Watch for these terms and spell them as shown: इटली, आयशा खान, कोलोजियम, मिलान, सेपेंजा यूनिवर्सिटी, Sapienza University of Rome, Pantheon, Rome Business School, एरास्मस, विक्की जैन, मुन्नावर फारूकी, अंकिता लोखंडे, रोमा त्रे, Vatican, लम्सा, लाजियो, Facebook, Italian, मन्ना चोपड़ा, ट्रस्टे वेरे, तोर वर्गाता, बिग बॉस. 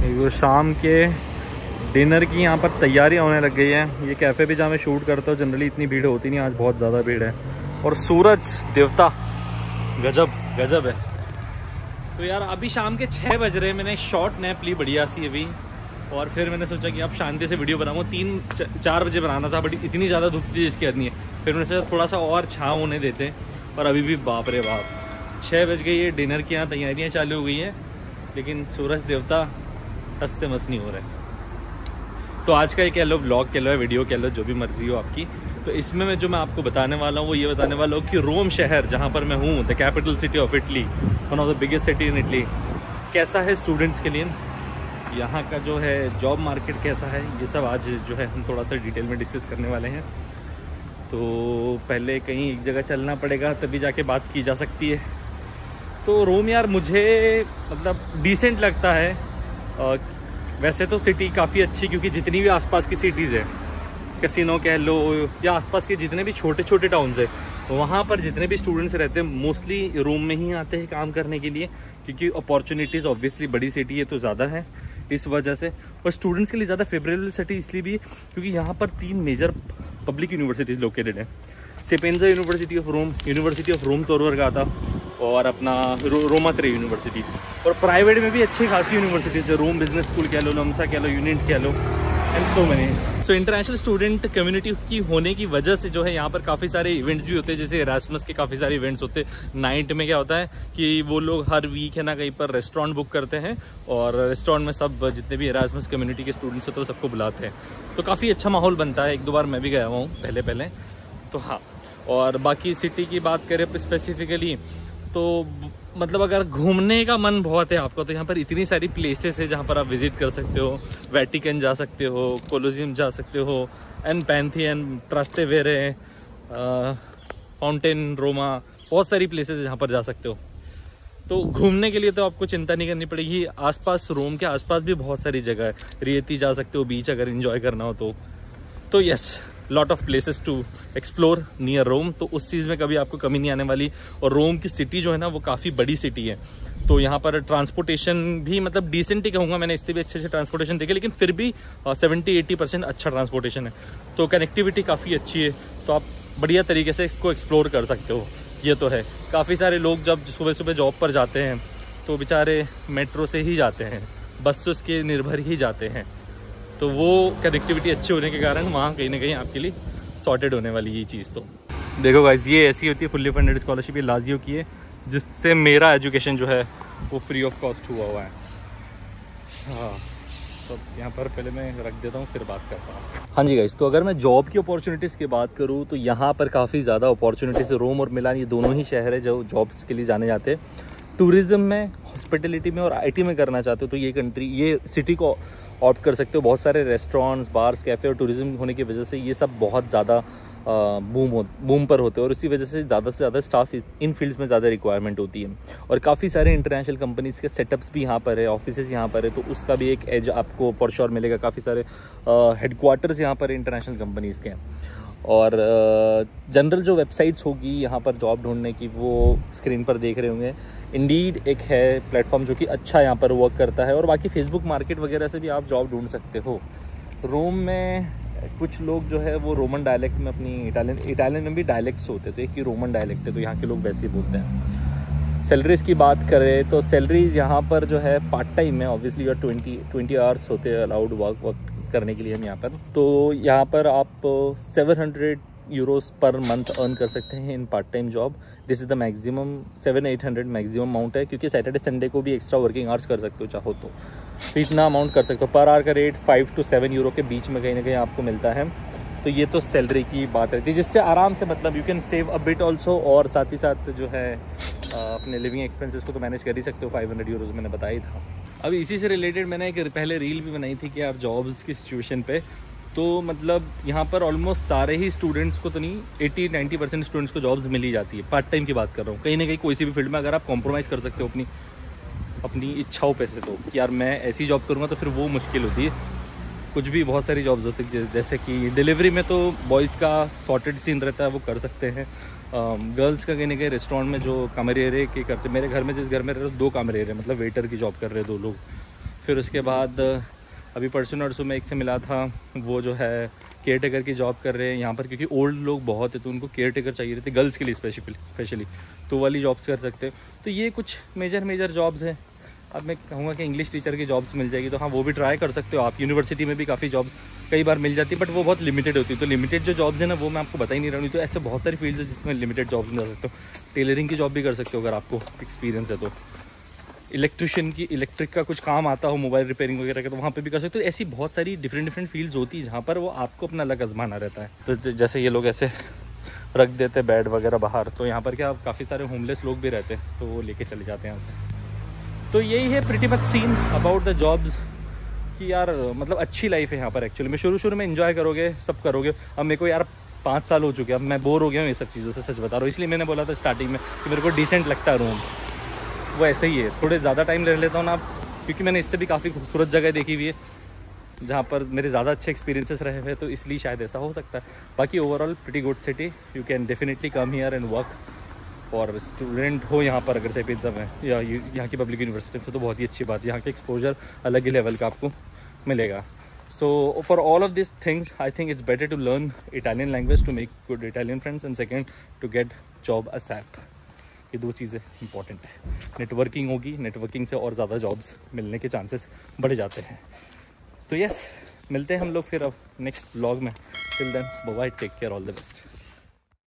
वो शाम के डिनर की यहाँ पर तैयारियाँ होने लग गई हैं। ये कैफ़े भी जहाँ मैं शूट करता हूँ जनरली इतनी भीड़ होती नहीं, आज बहुत ज़्यादा भीड़ है। और सूरज देवता गजब गजब है। तो यार अभी शाम के 6 बज रहे हैं, मैंने शॉर्ट नैप ली बढ़िया सी अभी, और फिर मैंने सोचा कि अब शांति से वीडियो बनाऊँ। 3-4 बजे बनाना था बट इतनी ज़्यादा धूप थी जिसकी हद नहीं है। फिर मैंने सोचा थोड़ा सा और छाँव होने देते हैं, पर अभी भी बाप रे बाप 6 बज गई है, डिनर की यहाँ तैयारियाँ चालू हो गई हैं, लेकिन सूरज देवता हस से मस नहीं हो रहा है। तो आज का ये कह लो व्लॉग कह लो, वीडियो कह लो, जो भी मर्जी हो आपकी। तो इसमें मैं जो मैं आपको बताने वाला हूँ वो ये बताने वाला हूँ कि रोम शहर जहाँ पर मैं हूँ, the capital city of इटली, one of the biggest city in इटली, कैसा है स्टूडेंट्स के लिए, यहाँ का जो है जॉब मार्केट कैसा है, ये सब आज जो है हम थोड़ा सा डिटेल में डिस्कस करने वाले हैं। तो पहले कहीं एक जगह चलना पड़ेगा तभी जाके बात की जा सकती है। तो रोम यार मुझे मतलब डिसेंट लगता है। वैसे तो सिटी काफ़ी अच्छी, क्योंकि जितनी भी आसपास की सिटीज़ है, कैसीनो कह लो या आसपास के जितने भी छोटे छोटे टाउन्स है, वहाँ पर जितने भी स्टूडेंट्स रहते हैं मोस्टली रोम में ही आते हैं काम करने के लिए, क्योंकि अपॉर्चुनिटीज़ ऑब्वियसली बड़ी सिटी है तो ज़्यादा है इस वजह से। और स्टूडेंट्स के लिए ज़्यादा फेवरेबल सिटी इसलिए भी क्योंकि यहाँ पर 3 मेजर पब्लिक यूनिवर्सिटीज़ लोकेटेड हैं। सेपेंजा यूनिवर्सिटी of Rome, university of Rome तोर वर्गाता और अपना रोमा त्रे यूनिवर्सिटी। और प्राइवेट में भी अच्छी खासी यूनिवर्सिटीज़ है, रोम बिजनेस स्कूल कह लो, लम्सा कह लो, यूनिंट कह लो, and so many. So international student community की होने की वजह से जो है यहाँ पर काफ़ी सारे इवेंट्स भी होते हैं, जैसे एरास्मस के काफ़ी सारे इवेंट्स होते हैं। नाइट में क्या होता है कि वो लोग हर वीक है ना कहीं पर रेस्टोरेंट बुक करते हैं और रेस्टोरेंट में सब जितने भी एरास्मस कम्युनिटी के स्टूडेंट्स होते हैं सबको बुलाते हैं, तो काफ़ी अच्छा माहौल बनता है। 1-2 बार मैं भी गया हुआ हूँ पहले तो हाँ। और बाकी सिटी की बात करें स्पेसिफिकली तो मतलब अगर घूमने का मन बहुत है आपका तो यहाँ पर इतनी सारी प्लेसेस है जहाँ पर आप विज़िट कर सकते हो। वैटिकन जा सकते हो, कोलोजियम जा सकते हो, and Pantheon, ट्रस्टे वेरे, fountain Roma, बहुत सारी प्लेसेस है जहाँ पर जा सकते हो। तो घूमने के लिए तो आपको चिंता नहीं करनी पड़ेगी। आसपास रोम के आसपास भी बहुत सारी जगह है, रियती जा सकते हो बीच अगर इन्जॉय करना हो तो yes lot of places to explore near Rome, तो उस चीज़ में कभी आपको कमी नहीं आने वाली। और रोम की सिटी जो है ना वो काफ़ी बड़ी सिटी है, तो यहाँ पर ट्रांसपोर्टेशन भी मतलब डिसेंट ही कहूँगा, मैंने इससे भी अच्छे अच्छे ट्रांसपोर्टेशन देखे, लेकिन फिर भी 70-80% अच्छा ट्रांसपोर्टेशन है। तो कनेक्टिविटी काफ़ी अच्छी है, तो आप बढ़िया तरीके से इसको एक्सप्लोर कर सकते हो। ये तो है काफ़ी सारे लोग जब सुबह सुबह जॉब पर जाते हैं तो बेचारे मेट्रो से ही जाते हैं, बसेस के निर्भर ही जाते हैं, तो वो कनेक्टिविटी अच्छी होने के कारण वहाँ कहीं ना कहीं आपके लिए सॉर्टेड होने वाली ये चीज़। तो देखो गाइस ये ऐसी होती है फुल्ली फंडेड स्कॉलरशिप, ये लाजियो की है, जिससे मेरा एजुकेशन जो है वो फ्री ऑफ कॉस्ट हुआ है। हाँ तो यहाँ पर पहले मैं रख देता हूँ फिर बात करता हूँ। हाँ जी गाइस, तो अगर मैं जॉब की अपॉर्चुनिटीज़ की बात करूँ तो यहाँ पर काफ़ी ज़्यादा अपॉर्चुनिटीज़, रोम और मिलान ये दोनों ही शहर है जो जॉब्स के लिए जाने जाते हैं। टूरिज़्म में, हॉस्पिटलिटी में और आईटी में करना चाहते हो तो ये कंट्री, ये सिटी को ऑप्ट कर सकते हो। बहुत सारे रेस्टोरेंट्स, बार्स, कैफ़े और टूरिज़्म होने की वजह से ये सब बहुत ज़्यादा बूम पर होते हैं और इसी वजह से ज़्यादा स्टाफ इन फील्ड्स में ज़्यादा रिक्वायरमेंट होती है। और काफ़ी सारे इंटरनेशनल कंपनीज़ के सेटअप्स भी यहाँ पर है, ऑफिसेज़ यहाँ पर है, तो उसका भी एक एज आपको फॉर श्योर मिलेगा। काफ़ी सारे हेडक्वार्टर्स यहाँ पर इंटरनेशनल कंपनीज़ के हैं। और जनरल जो वेबसाइट्स होगी यहाँ पर जॉब ढूंढने की वो स्क्रीन पर देख रहे होंगे। इंडीड एक है प्लेटफॉर्म जो कि अच्छा यहाँ पर वर्क करता है, और बाकी फेसबुक मार्केट वगैरह से भी आप जॉब ढूंढ सकते हो। रोम में कुछ लोग जो है वो रोमन डायलेक्ट में अपनी इटालियन में भी डायलेक्ट्स होते, तो एक ही रोमन डायलेक्ट है तो यहाँ के लोग वैसे ही बोलते हैं। सैलरीज़ की बात करें तो सैलरीज़ यहाँ पर जो है पार्ट टाइम में ऑब्वियसली और 20 आवर्स होते हैं अलाउड वर्क करने के लिए हम यहाँ पर। तो यहाँ पर आप 700 यूरोस पर मंथ अर्न कर सकते हैं इन part time job. This is the maximum, 700-800 maximum amount है, क्योंकि सैटरडे संडे को भी एक्स्ट्रा वर्किंग आवर्स कर सकते हो चाहो तो इतना अमाउंट कर सकते हो। पर आवर का रेट 5 से 7 यूरो के बीच में कहीं ना कहीं आपको मिलता है। तो ये तो सैलरी की बात रहती है, जिससे आराम से मतलब you can save a bit also, और साथ ही साथ जो है अपने लिविंग एक्सपेंसेस को तो मैनेज कर ही सकते हो। 500 यूरोज़ मैंने बताया था। अब इसी से रिलेटेड मैंने एक पहले रील भी बनाई थी कि आप जॉब्स की सिचुएशन पे, तो मतलब यहाँ पर ऑलमोस्ट सारे ही स्टूडेंट्स को तो नहीं, 80-90% स्टूडेंट्स को जॉब्स मिल ही जाती है। पार्ट टाइम की बात कर रहा हूँ, कहीं ना कहीं कोई सी भी फील्ड में अगर आप कॉम्प्रोमाइज़ कर सकते हो अपनी इच्छाओं पे से, तो कि यार मैं ऐसी जॉब करूँगा तो फिर वो मुश्किल होती है। कुछ भी बहुत सारी जॉब्स होती है, जैसे कि डिलीवरी में तो बॉयज़ का सॉर्टेड सीन रहता है, वो कर सकते हैं। गर्ल्स का कहीं ना कहीं रेस्टोरेंट में जो कामरेरे के करते, मेरे घर में जिस घर में रह रहे 2 कामरेरे मतलब वेटर की जॉब कर रहे 2 लोग, फिर उसके बाद अभी परसों नरसों में एक से मिला था, वो जो है केयर टेकर की जॉब कर रहे हैं यहाँ पर, क्योंकि ओल्ड लोग बहुत है तो उनको केयर टेकर चाहिए रहते गर्ल्स के लिए स्पेशली, तो वाली जॉब्स कर सकते हो। तो ये कुछ मेजर जॉब्स हैं। अब मैं कहूँगा कि इंग्लिश टीचर की जॉब्स मिल जाएगी तो हाँ वो भी ट्राई कर सकते हो आप। यूनिवर्सिटी में भी काफ़ी जॉब्स कई बार मिल जाती है बट वो बहुत लिमिटेड होती है, तो लिमिटेड जो जॉब्स है ना वो मैं आपको बता ही नहीं रहा हूँ। तो ऐसे बहुत सारी फील्ड्स है जिसमें लिमिटेड जॉब्स मिल सकते हो। टेलरिंग की जॉब भी कर सकते हो अगर आपको एक्सपीरियंस है तो, इलेक्ट्रिशियन की इलेक्ट्रिक का कुछ काम आता हो, मोबाइल रिपेयरिंग वगैरह का, तो वहाँ पे भी कर सकते हो। ऐसी बहुत सारी डिफरेंट फील्ड्स होती है जहाँ पर वो आपको अपना अलग आजमाना रहता है। तो जैसे ये लोग ऐसे रख देते बेड वगैरह बाहर, तो यहाँ पर क्या काफ़ी सारे होमलेस लोग भी रहते हैं तो वो लेके चले जाते हैं यहाँ से। तो यही है pretty much scene about the jobs कि यार मतलब अच्छी लाइफ है यहाँ पर एक्चुअली में। शुरू में इन्जॉय करोगे, सब करोगे। अब मेरे को यार 5 साल हो चुके हैं, अब मैं बोर हो गया हूँ ये सब चीज़ों से, सच बता रहा हूँ। इसलिए मैंने बोला था स्टार्टिंग में कि मेरे को डिसेंट लगता है रूम, वो ऐसे ही है। थोड़े ज़्यादा टाइम ले लेता हूँ ना आप, क्योंकि मैंने इससे भी काफ़ी खूबसूरत जगह देखी हुई है जहाँ पर मेरे ज़्यादा अच्छे एक्सपीरियंसेस रहे हुए, तो इसलिए शायद ऐसा हो सकता है। बाकी overall pretty good city, you can definitely come here and work और स्टूडेंट हो यहाँ पर अगर सैपिएंज़ा में या यहाँ की पब्लिक यूनिवर्सिटी से, तो बहुत ही अच्छी बात है। यहाँ के एक्सपोजर अलग ही लेवल का आपको मिलेगा। So for all of these things, I think it's better to learn Italian language to make good Italian friends, and second to get job ASAP. ये दो चीज़ें important है। Networking होगी, networking से और ज़्यादा jobs मिलने के chances बढ़ जाते हैं। तो yes, मिलते हैं हम लोग फिर अब next vlog में। Till then, bye bye, take care, all the best.